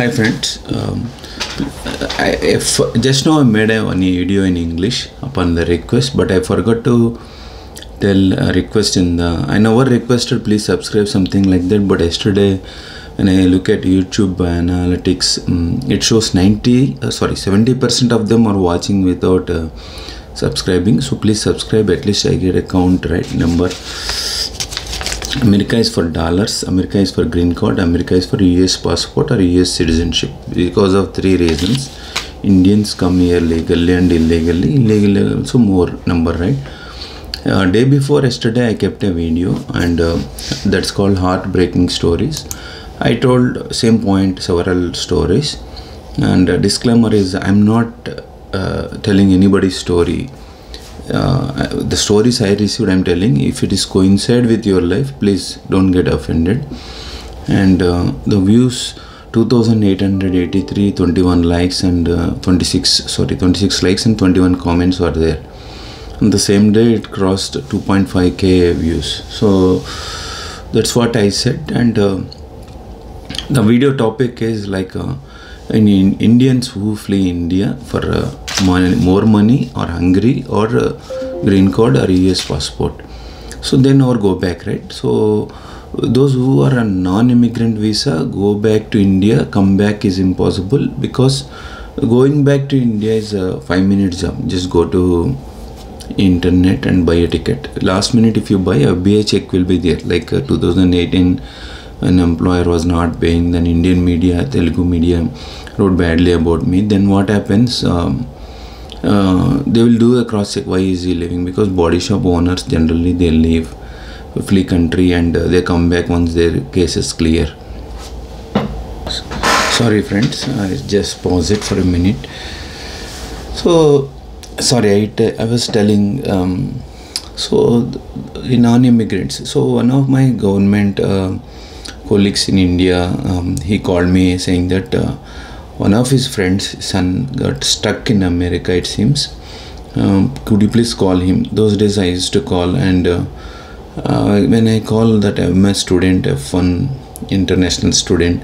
Hi friends, just now I made a video in English upon the request, but I forgot to tell a request in the, I never requested please subscribe something like that, but yesterday when I look at YouTube analytics, it shows 70% of them are watching without subscribing. So please subscribe, at least I get a count right number. America is for dollars, America is for green card, America is for US passport or US citizenship. Because of three reasons, Indians come here legally and illegally. Illegally also more number, right? Day before yesterday I kept a video and that's called heartbreaking stories. I told same point several stories, and disclaimer is I'm not telling anybody's story. The stories I received, I'm telling. If it is coincide with your life, please don't get offended. And the views 2,883, 21 likes and 26 likes and 21 comments are there. And the same day it crossed 2.5k views. So that's what I said. And the video topic is like Indians who flee India for more money or hungry or green card or US passport. So they never go back, right? So those who are on non-immigrant visa go back to India. Come back is impossible because going back to India is a 5-minute job. Just go to internet and buy a ticket. Last minute if you buy, a BA check will be there. Like 2018 an employer was not paying, then Indian media, Telugu media wrote badly about me. Then what happens? They will do a cross check, why is he leaving, because body shop owners generally they leave, flee country, and they come back once their case is clear. Sorry friends, I just pause it for a minute. So sorry, I was telling so the non-immigrants. So one of my government colleagues in India, he called me saying that one of his friend's son got stuck in America, it seems. Could you please call him? Those days I used to call, and when I called that MS student, F1 international student,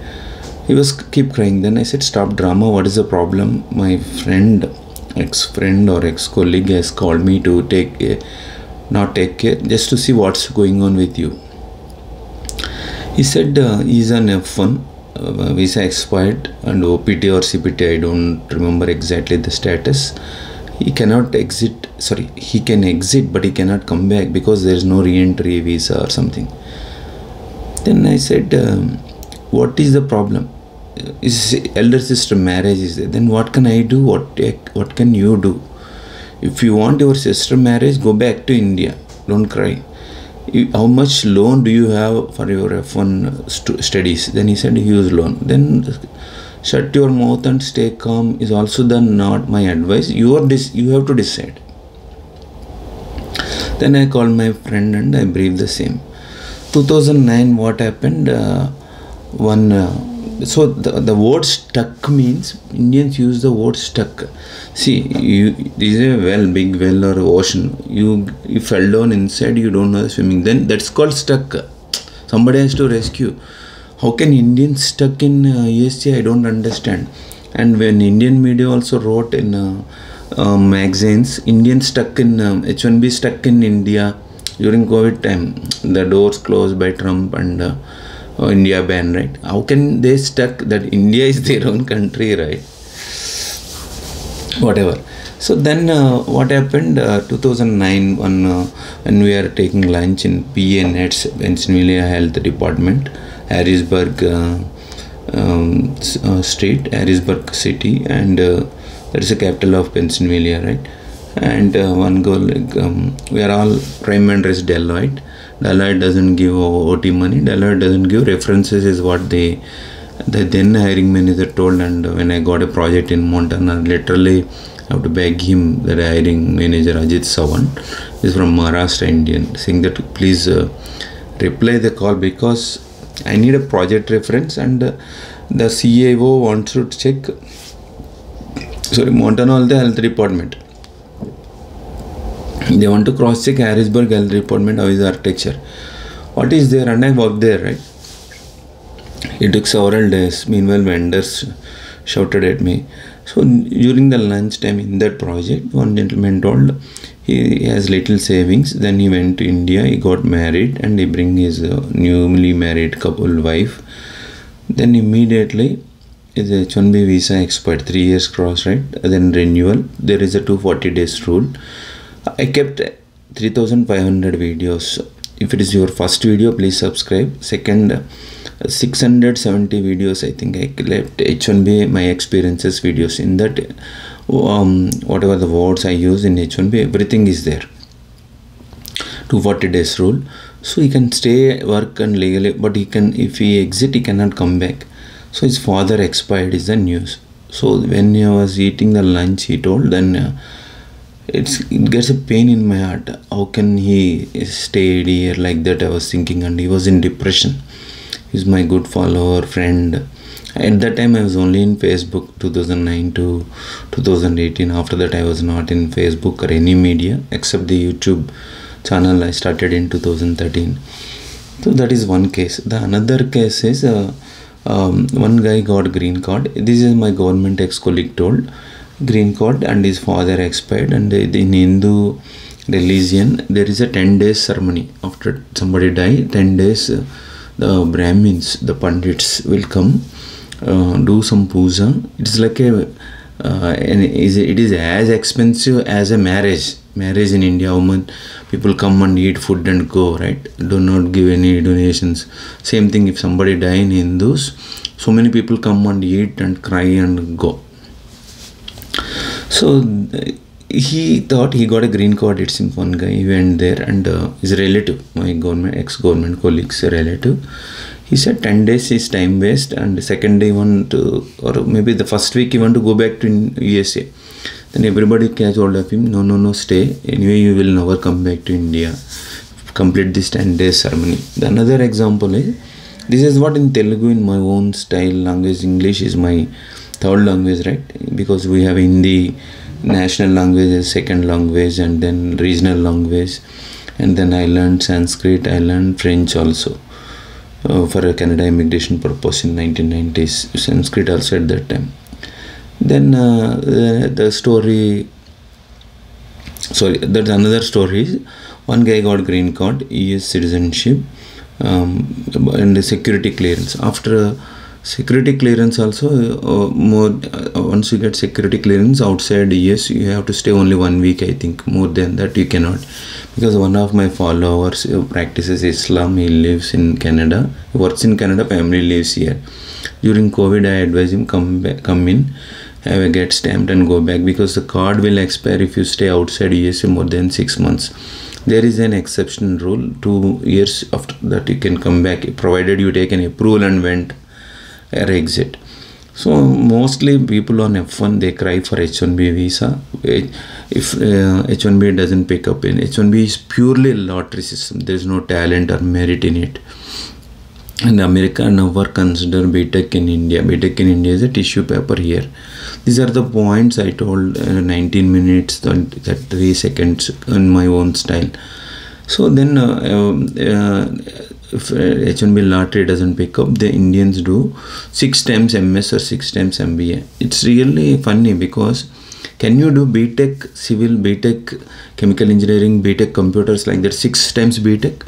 he was keep crying. Then I said, stop drama, what is the problem? My friend, ex-friend or ex-colleague has called me to take care, just to see what's going on with you. He said he's an F1, visa expired and OPT or CPT, I don't remember exactly the status. He cannot exit, sorry, he can exit but he cannot come back because there is no re-entry visa or something. Then I said, what is the problem? His elder sister marriage is there. Then what can I do? What can you do? If you want your sister marriage, go back to India. Don't cry. How much loan do you have for your F1 studies? Then he said, huge loan. Then shut your mouth and stay calm is also not my advice. You have to decide. Then I called my friend and I briefed the same. 2009, what happened? So the word stuck means Indians use the word stuck. See, this is a well, big well or ocean. You fell down inside, you don't know the swimming. Then that's called stuck. Somebody has to rescue. How can Indians stuck in USA? I don't understand. And when Indian media also wrote in magazines, Indians stuck in H1B stuck in India during COVID time. The doors closed by Trump and India ban, right? How can they stuck that India is their own country, right? Whatever. So then what happened? 2009 when we are taking lunch in PNH's Pennsylvania Health Department, Harrisburg State, Harrisburg City, and that is the capital of Pennsylvania, right? And one girl, we are all prime vendors Deloitte. Deloitte doesn't give OT money. Deloitte doesn't give references is what the then hiring manager told. And when I got a project in Montana, literally I have to beg him, that hiring manager Ajit Sawan is from Maharashtra Indian, saying that please reply the call because I need a project reference and the CAO wants to check. Sorry, Montana all the health department. They want to cross check Harrisburg Gallery Department, how is architecture, what is there, and I work there, right? It took several days. Meanwhile, vendors shouted at me. So during the lunch time in that project, one gentleman told he has little savings. Then he went to India, he got married, and he bring his newly married couple wife. Then immediately is a H1B visa expired, 3 years cross, right? Then renewal. There is a 240 days rule. I kept 3,500 videos. If it is your first video, please subscribe. Second, 670 videos I think I left, H1B my experiences videos. In that whatever the words I use in H1B, everything is there. 240 days rule, so he can stay, work and legally, but he can, if he exit, he cannot come back. So his father expired is the news. So when I was eating the lunch, he told, then it gets a pain in my heart. How can he stay here like that? I was thinking, and he was in depression. He's my good follower, friend. At that time I was only in Facebook, 2009 to 2018. After that I was not in Facebook or any media except the YouTube channel I started in 2013. So that is one case. The another case is one guy got green card. This is my government ex-colleague told. Green card, and his father expired, and in Hindu religion there is a 10 days ceremony. After somebody die, 10 days the Brahmins, the Pandits will come, do some puja. It's like a, and it is as expensive as a marriage. Marriage in India, how much people come and eat food and go, right? Do not give any donations. Same thing if somebody die in Hindus, so many people come and eat and cry and go. So he thought he got a green card. It's in one guy. He went there, and his relative, my government ex-government colleague's relative, he said 10 days is time waste, and the second day want to, or maybe the first week he want to go back to USA. Then everybody catch hold of him. No, stay. Anyway, you will never come back to India. Complete this 10 days ceremony. The another example is, this is what in Telugu, in my own style language. English is my third language, right? Because we have Hindi national language as second language, and then regional language, and then I learned Sanskrit, I learned French also for a Canada immigration purpose in 1990s. Sanskrit also at that time. Then the story, sorry, that's another story is, one guy got green card, US citizenship, and the security clearance. After security clearance also, once you get security clearance outside US, you have to stay only 1 week, I think. More than that you cannot, because one of my followers practices Islam. He lives in Canada, works in Canada, family lives here. During COVID, I advise him come back, come in, have a get stamped and go back, because the card will expire if you stay outside US more than 6 months. There is an exception rule, 2 years after that you can come back, provided you take an approval and went or exit. So mostly people on F1, they cry for H1B visa. If H1B doesn't pick up, in H1B is purely lottery system, there is no talent or merit in it. And America never consider BTech in India. BTech in India is a tissue paper here. These are the points I told, 19 minutes 33 seconds in my own style. So then if H1B lottery doesn't pick up, the Indians do 6 times MS or 6 times MBA. It's really funny, because can you do BTech civil, BTech chemical engineering, BTech computers like that 6 times BTech?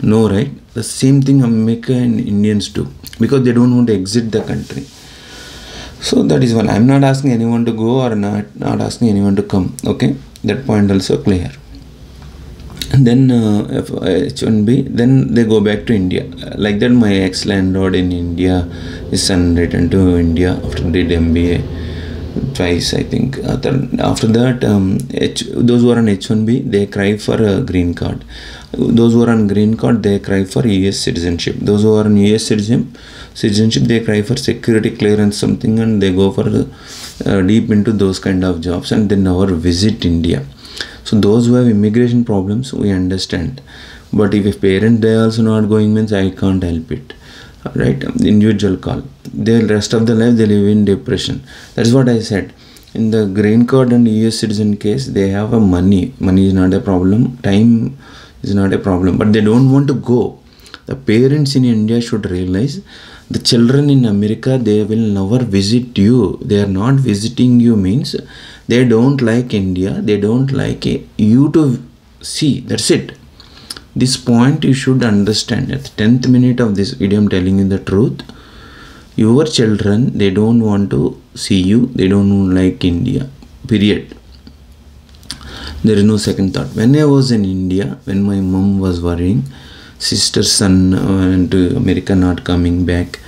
No, right? The same thing America and Indians do, because they don't want to exit the country. So that is one. I'm not asking anyone to go or not asking anyone to come. Okay, that point also clear. And then H1B, then they go back to India. Like that, my ex-landlord in India, his son returned to India after did MBA twice, I think. After that, those who are on H1B, they cry for a green card. Those who are on green card, they cry for US citizenship. Those who are on US citizenship, they cry for security clearance, something, and they go for deep into those kind of jobs, and they never visit India. So those who have immigration problems, we understand. But if a parent, they also not going, means I can't help it, right? Individual call. The rest of the life they live in depression. That's what I said. In the green card and US citizen case, they have a money. Money is not a problem. Time is not a problem. But they don't want to go. The parents in India should realize The children in America, they will never visit you. They are not visiting you means they don't like India. They don't like you to see. That's it. This point you should understand. At the 10th minute of this video, I'm telling you the truth. Your children, they don't want to see you. They don't like India. Period. There is no second thought. When I was in India, when my mom was worrying, sister's son went to America, not coming back.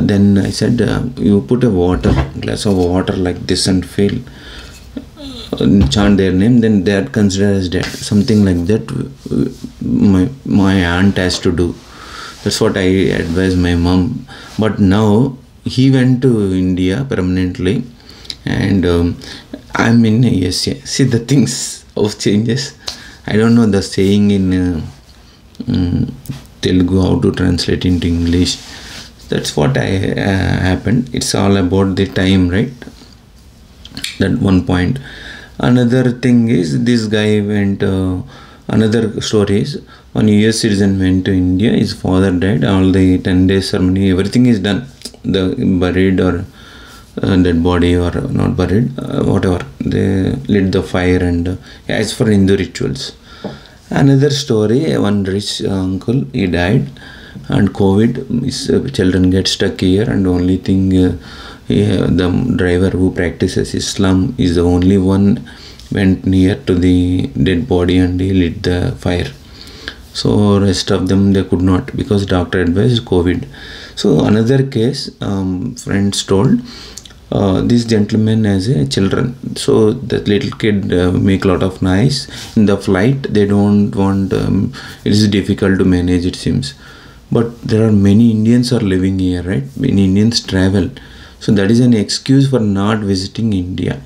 Then I said, you put a water, glass of water like this and fill. Chant their name, then they are considered as dead. Something like that my aunt has to do. That's what I advise my mom. But now he went to India permanently and I'm in USA. See the things of changes. I don't know the saying in Telugu how to translate into English. That's what happened. It's all about the time, right? That one point. Another thing is this guy went, another story is one US citizen went to India, his father died, all the 10 days ceremony, everything is done, the buried or dead body or not buried, whatever, they lit the fire and as for Hindu rituals. Another story, one rich uncle, he died and COVID, his children get stuck here and only thing the driver who practices Islam is the only one went near to the dead body and he lit the fire. So rest of them they could not because doctor advised COVID. So another case, friends told this gentleman has a children. So that little kid make a lot of noise in the flight. They don't want. It is difficult to manage it seems. But there are many Indians are living here, right? Many Indians travel. So that is an excuse for not visiting India.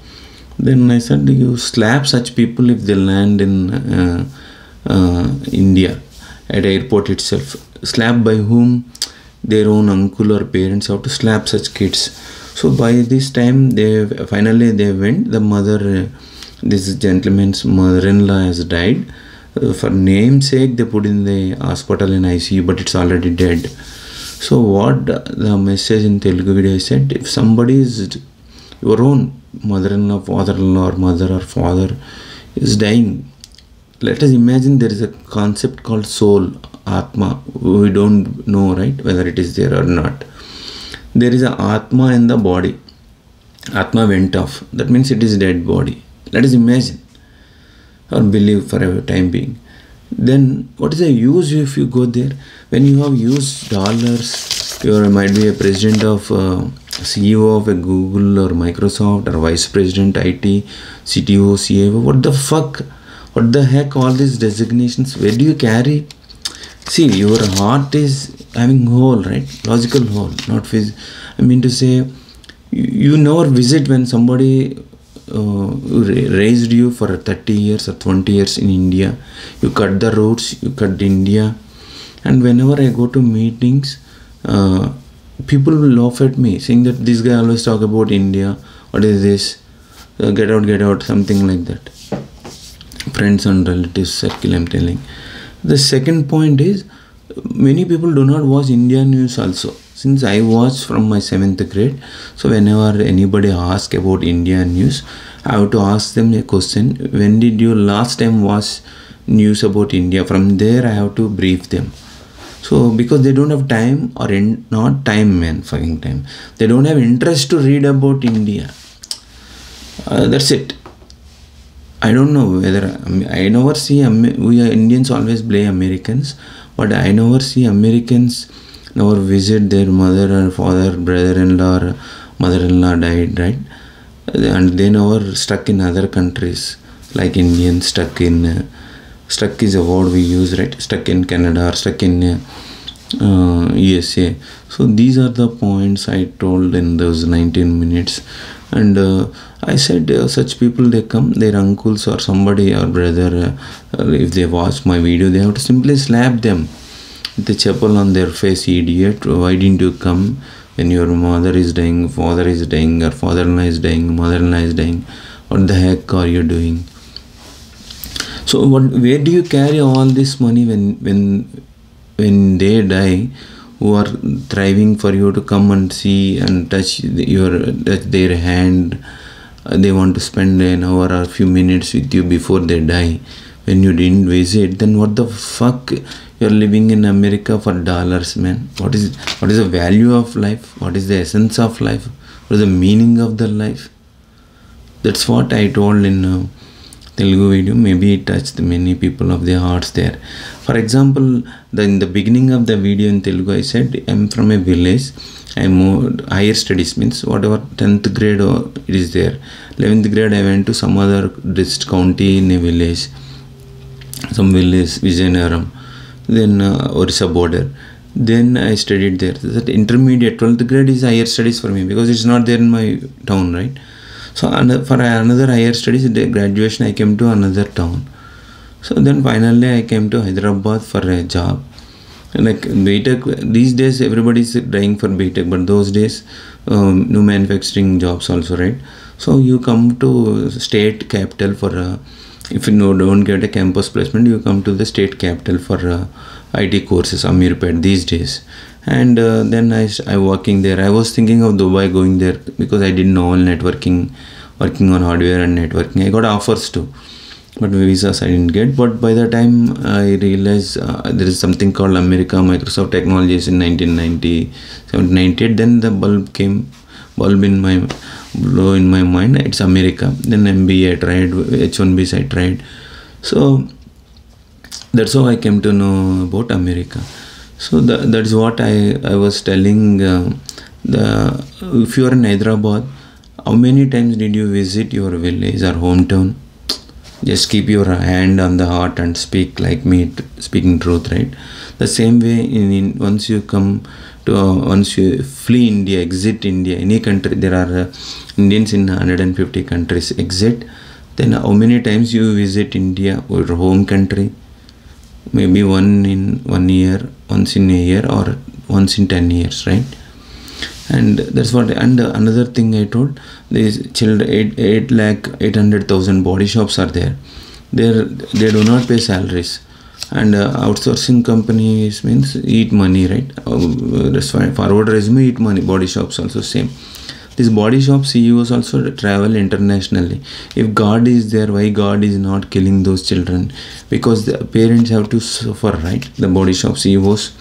Then I said, you slap such people if they land in India at airport itself. Slap by whom? Their own uncle or parents have to slap such kids. So by this time, they finally went. The mother, this gentleman's mother-in-law has died. For namesake, they put in the hospital in ICU, but it's already dead. So what the message in Telugu video said, if somebody is your own mother-in-law, father-in-law or mother or father is dying, let us imagine there is a concept called soul, Atma. We don't know, right, whether it is there or not. There is an Atma in the body. Atma went off. That means it is dead body. Let us imagine or believe for a time being. Then what is the use if you go there? When you have used dollars, you might be a president of CEO of a Google or Microsoft or vice president IT, CTO, CFO. What the fuck? What the heck? All these designations. Where do you carry? See, your heart is having hole, right? Logical hole, not physical. I mean to say, you never visit when somebody raised you for 30 years or 20 years in India. You cut the roads, you cut India. And whenever I go to meetings, people will laugh at me saying that this guy always talk about India. What is this? Get out, something like that. Friends and relatives circle, I'm telling. The second point is many people do not watch India news also. Since I watch from my 7th grade, so whenever anybody asks about India news, I have to ask them a question, when did you last time watch news about India? From there, I have to brief them. So, because they don't have time or not time, man, fucking time. They don't have interest to read about India. That's it. I don't know whether, I never see, we Indians always blame Americans, but I never see Americans never visit their mother or father, brother-in-law or mother-in-law died, right? And they never stuck in other countries like Indians stuck in, stuck is a word we use, right? Stuck in Canada or stuck in USA. So these are the points I told in those 19 minutes. And I said such people, they come, their uncles or somebody or brother, if they watch my video, they have to simply slap them. The chapel on their face, idiot. Why didn't you come when your mother is dying, father is dying, or father-in-law is dying, mother-in-law is dying? What the heck are you doing? So, where do you carry all this money when they die? who are thriving for you to come and see and touch their hand. They want to spend an hour or a few minutes with you before they die. When you didn't visit, then what the fuck? You're living in America for dollars, man. What is the value of life? What is the essence of life? What is the meaning of the life? That's what I told in Telugu video. Maybe it touched many people of their hearts there. For example, in the beginning of the video in Telugu, I said I'm from a village. I moved higher studies, means whatever 10th grade or it is there. 11th grade I went to some other district county in a village. Some village, Vijayanagaram, then Orissa border. Then I studied there. That intermediate 12th grade is higher studies for me because it's not there in my town, right? So for another higher studies, graduation, I came to another town. So then finally I came to Hyderabad for a job. Like BTech, these days everybody is dying for BTech, but those days new manufacturing jobs also, right? So you come to state capital for if you don't get a campus placement, you come to the state capital for IT courses, Amir Pet these days. And then I working there. I was thinking of Dubai going there because I did all networking, working on hardware and networking. I got offers too, but visas I didn't get. But by the time I realized there is something called America, Microsoft Technologies in 1997, 98, then the bulb in my mind, it's America. Then MBA I tried, H1Bs I tried. So that's how I came to know about America. So that's what I was telling. If you are in Hyderabad, how many times did you visit your village or hometown? Just keep your hand on the heart and speak like me, speaking truth, right? The same way, once you come to, once you flee India, exit India, any country, there are Indians in 150 countries, exit. Then how many times you visit India or home country? Maybe once in a year or once in 10 years, right? And that's what. And another thing I told, these children, 8,800,000 body shops are there. They do not pay salaries, and outsourcing companies means eat money, right? That's why forward resume eat money. Body shops also same. These body shop CEOs also travel internationally. If God is there, why God is not killing those children? Because the parents have to suffer, right? The body shop CEOs.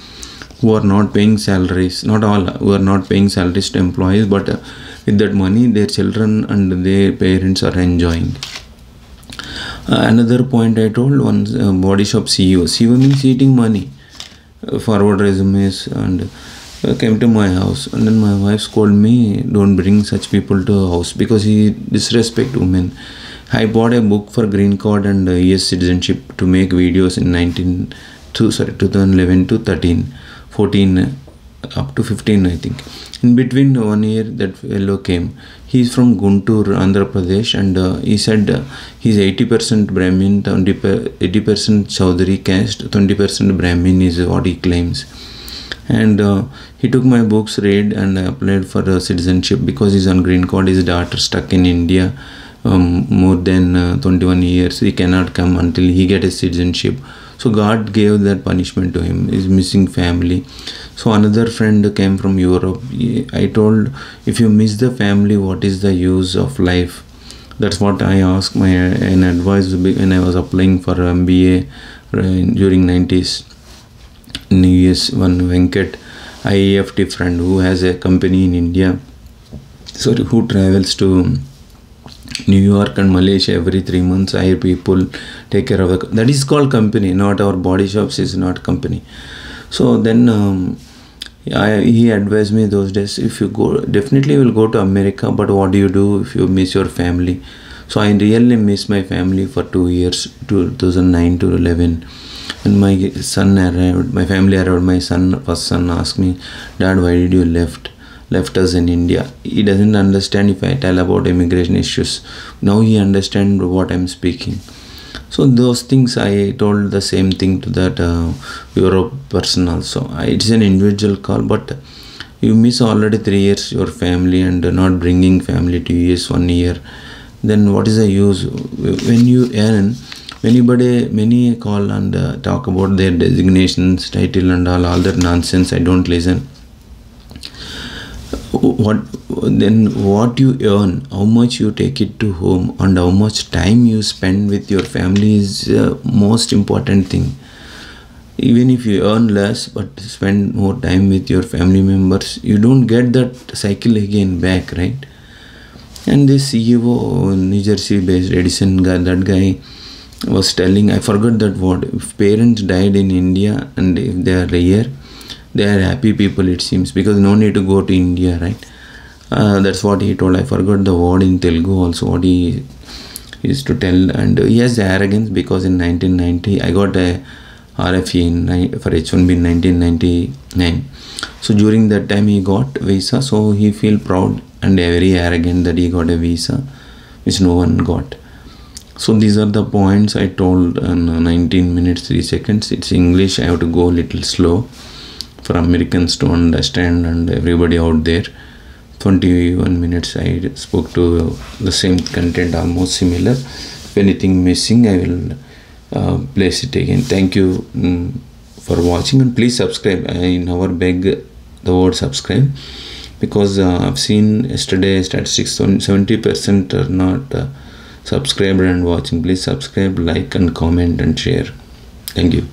Who are not paying salaries, not all, who are not paying salaries to employees, but with that money their children and their parents are enjoying. Another point I told, once body shop CEO, CEO means eating money, forward resumes, and came to my house, and then my wife scolded me, don't bring such people to the house because he disrespect women. I bought a book for green card and US citizenship to make videos in 2011 to 13. 14 up to 15, I think. In between 1 year, that fellow came. He's from Guntur, Andhra Pradesh, and he said he's 80% Brahmin, 80% Chaudhary caste, 20% Brahmin is what he claims. And he took my books, read, and I applied for citizenship because he's on green card. His daughter stuck in India more than 21 years. He cannot come until he gets a citizenship. So God gave that punishment to him, his missing family. So another friend came from Europe. I told, if you miss the family, what is the use of life? That's what I asked my an advice when I was applying for MBA during 90s. In US, one Venkat, IEFT friend who has a company in India. So who travels to New York and Malaysia every 3 months, hire people, take care of that is called company, not our body shops is not company. So then he advised me those days, if you go, definitely will go to America, but what do you do if you miss your family? So I really missed my family for 2 years, 2009 to 11. And my son arrived, my family arrived, my son, first son asked me, Dad, why did you left us in India? He doesn't understand if I tell about immigration issues. Now he understands what I'm speaking. So those things I told the same thing to that Europe person also. It's an individual call, but you miss already 3 years your family and not bringing family to US 1 year. Then what is the use? When you earn, many call and talk about their designations, title and all that nonsense. I don't listen. What you earn, how much you take it to home, and how much time you spend with your family is most important thing. Even if you earn less but spend more time with your family members, you don't get that cycle again back, right? And this CEO, New Jersey based Edison guy, that guy was telling, I forgot that word, if parents died in India and if they are here, they are happy people, it seems, because no need to go to India, right? That's what he told. I forgot the word in Telugu also what he used to tell. And he has arrogance because in 1990 I got a RFE for H1B in 1999. So during that time he got visa, so he feel proud and very arrogant that he got a visa which no one got. So these are the points I told in 19 minutes 3 seconds. It's English, I have to go a little slow for Americans to understand and everybody out there. 21 minutes I spoke to the same content, almost similar. If anything missing, I will place it again. Thank you for watching, and please subscribe. I never beg the word subscribe, because I've seen yesterday statistics 70% are not subscribed and watching. Please subscribe, like and comment and share. Thank you.